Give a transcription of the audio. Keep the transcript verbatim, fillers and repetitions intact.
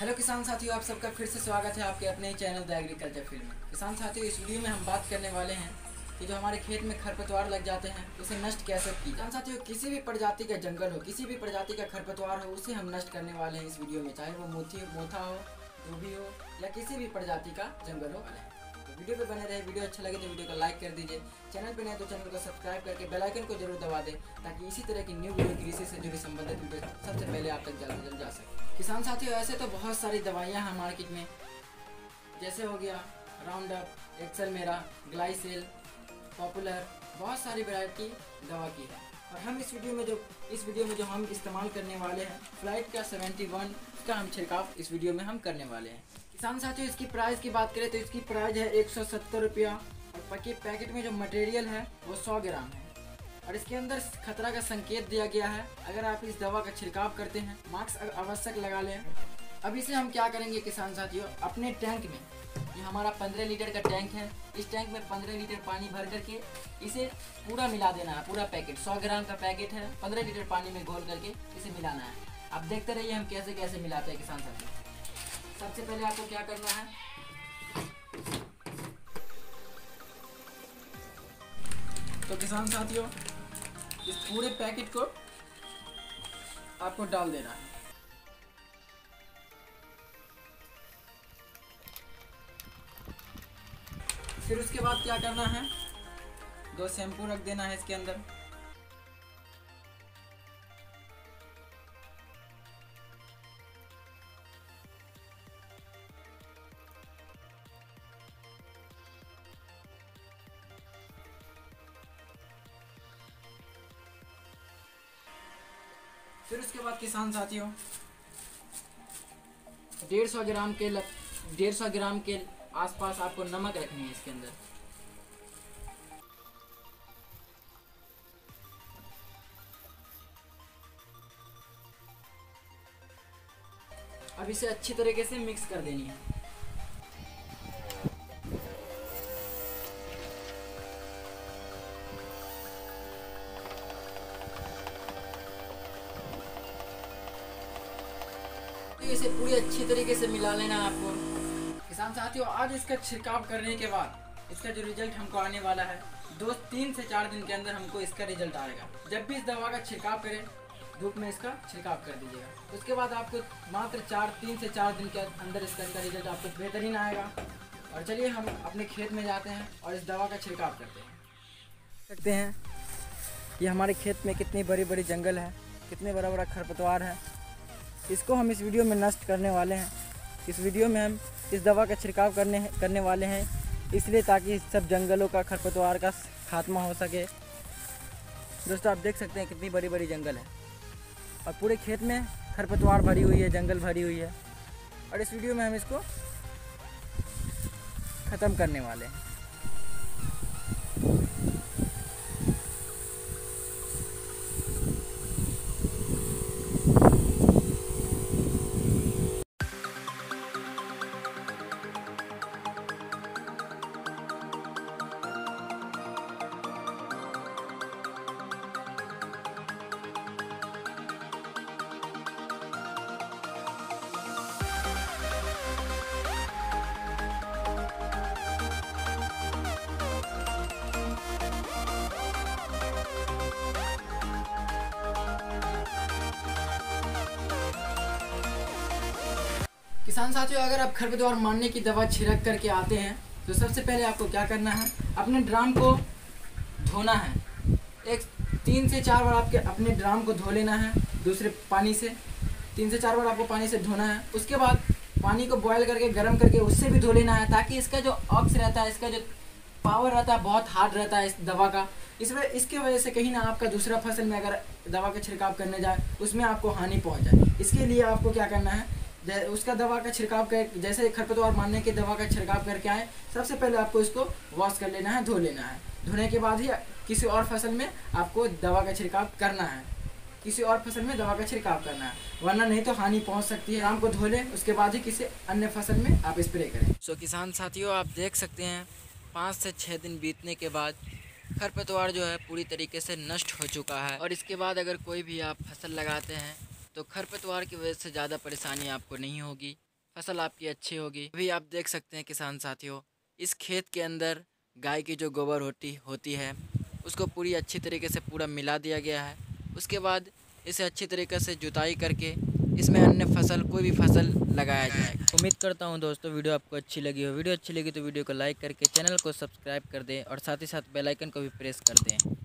Hello किसान साथियों, आप सबका फिर से स्वागत है आपके अपने ही चैनल द एग्रीकल्चर फील्ड में। किसान साथियों, इस वीडियो में हम बात करने वाले हैं कि जो हमारे खेत में खरपतवार लग जाते हैं उसे नष्ट कैसे की। किसान साथियों, किसी भी प्रजाति का जंगल हो, किसी भी प्रजाति का खरपतवार हो, उसे हम नष्ट करने वाले हैं इस वीडियो में, चाहे वो मोती मोथा हो, धोबी हो या किसी भी प्रजाति का जंगल हो। तो वीडियो पे बने रहे। वीडियो अच्छा लगे तो वीडियो को लाइक कर दीजिए, चैनल पे नए तो चैनल को सब्सक्राइब करके बेल आइकन को जरूर दबा दें ताकि इसी तरह की न्यू वीडियो कृषि से जुड़ी संबंधित वीडियो सबसे पहले आप तक जल्द से जल्द जा सके। किसान साथियों, ऐसे तो बहुत सारी दवाइयाँ हैं मार्केट में, जैसे हो गया राउंड अप, एक्सलमेरा, ग्लाईसेल, पॉपुलर, बहुत सारी वैरायटी दवा की है। और हम इस वीडियो में जो इस वीडियो में जो हम इस्तेमाल करने वाले हैं फ्लाइट का सेवेंटी वन, इसका हम छिड़काव इस वीडियो में हम करने वाले हैं। किसान साथियों, इसकी प्राइस की बात करें तो इसकी प्राइस है एक सौ सत्तर रुपया और पैकेट पैकेट में जो मटेरियल है वो सौ ग्राम है और इसके अंदर खतरा का संकेत दिया गया है। अगर आप इस दवा का छिड़काव करते हैं, मास्क आवश्यक लगा लें। अब इसे हम क्या करेंगे किसान साथियों, अपने टैंक में, ये हमारा पंद्रह लीटर का टैंक है, इस टैंक में पंद्रह लीटर पानी भर करके इसे पूरा मिला देना है। पूरा पैकेट सौ ग्राम का पैकेट है, पंद्रह लीटर पानी में घोल करके इसे मिलाना है। आप देखते रहिए हम कैसे कैसे मिलाते हैं किसान साथियों। सबसे पहले आपको क्या करना है, तो किसान साथियों इस पूरे पैकेट को आपको डाल देना है। फिर उसके बाद क्या करना है, दो शैम्पू रख देना है इसके अंदर। फिर उसके बाद किसान साथियों डेढ़ सौ ग्राम के डेढ़ सौ ग्राम के आसपास आपको नमक रखनी है इसके अंदर। अब इसे अच्छी तरीके से मिक्स कर देनी है। इसे पूरी अच्छी तरीके से मिला लेना आपको। किसान साथियों, आज इसका छिड़काव करने के बाद इसका जो रिजल्ट हमको आने वाला है, दो तीन से चार दिन के अंदर हमको इसका रिजल्ट आएगा। जब भी इस दवा का छिड़काव करें, धूप में इसका छिड़काव कर दीजिएगा। उसके बाद आपको मात्र चार तीन से चार दिन के अंदर इसका इसका रिजल्ट आपको बेहतरीन आएगा। और चलिए हम अपने खेत में जाते हैं और इस दवा का छिड़काव करते हैं सकते हैं। ये हमारे खेत में कितनी बड़ी बड़ी जंगल है, कितने बड़ा बड़ा खरपतवार है, इसको हम इस वीडियो में नष्ट करने वाले हैं। इस वीडियो में हम इस दवा का छिड़काव करने करने वाले हैं, इसलिए ताकि सब जंगलों का, खरपतवार का खात्मा हो सके। दोस्तों, आप देख सकते हैं कितनी बड़ी बड़ी जंगल है और पूरे खेत में खरपतवार भरी हुई है, जंगल भरी हुई है। और इस वीडियो में हम इसको ख़त्म करने वाले हैं। किसान साथियों, अगर आप खरपतवार मारने की दवा छिड़क करके आते हैं तो सबसे पहले आपको क्या करना है, अपने ड्राम को धोना है। एक तीन से चार बार आपके अपने ड्राम को धो लेना है, दूसरे पानी से तीन से चार बार आपको पानी से धोना है। उसके बाद पानी को बॉयल करके गर्म करके उससे भी धो लेना है, ताकि इसका जो ऑक्स रहता है, इसका जो पावर रहता है, बहुत हार्ड रहता है इस दवा का। इस वजह इसके वजह से कहीं ना आपका दूसरा फसल में अगर दवा का छिड़काव करने जाए उसमें आपको हानि पहुँच जाए। इसके लिए आपको क्या करना है, उसका दवा का छिड़काव कर, जैसे खरपतवार मारने की दवा का छिड़काव करके आए, सबसे पहले आपको इसको वॉश कर लेना है, धो लेना है। धोने के बाद ही किसी और फसल में आपको दवा का छिड़काव करना है, किसी और फसल में दवा का छिड़काव करना है, वरना नहीं तो हानि पहुंच सकती है। आम को धो लें, उसके बाद ही किसी अन्य फसल में आप स्प्रे करें। सो किसान साथियों, आप देख सकते हैं पाँच से छः दिन बीतने के बाद खरपतवार जो है पूरी तरीके से नष्ट हो चुका है। और इसके बाद अगर कोई भी आप फसल लगाते हैं तो खरपतवार की वजह से ज़्यादा परेशानी आपको नहीं होगी। फसल आपकी अच्छी होगी। अभी आप देख सकते हैं किसान साथियों, इस खेत के अंदर गाय की जो गोबर होती होती है उसको पूरी अच्छी तरीके से पूरा मिला दिया गया है। उसके बाद इसे अच्छी तरीके से जुताई करके इसमें अन्य फसल कोई भी फसल लगाया जाएगा। उम्मीद करता हूं दोस्तों वीडियो आपको अच्छी लगी हो। वीडियो अच्छी लगी तो वीडियो को लाइक करके चैनल को सब्सक्राइब कर दें और साथ ही साथ बेल आइकन को भी प्रेस कर दें।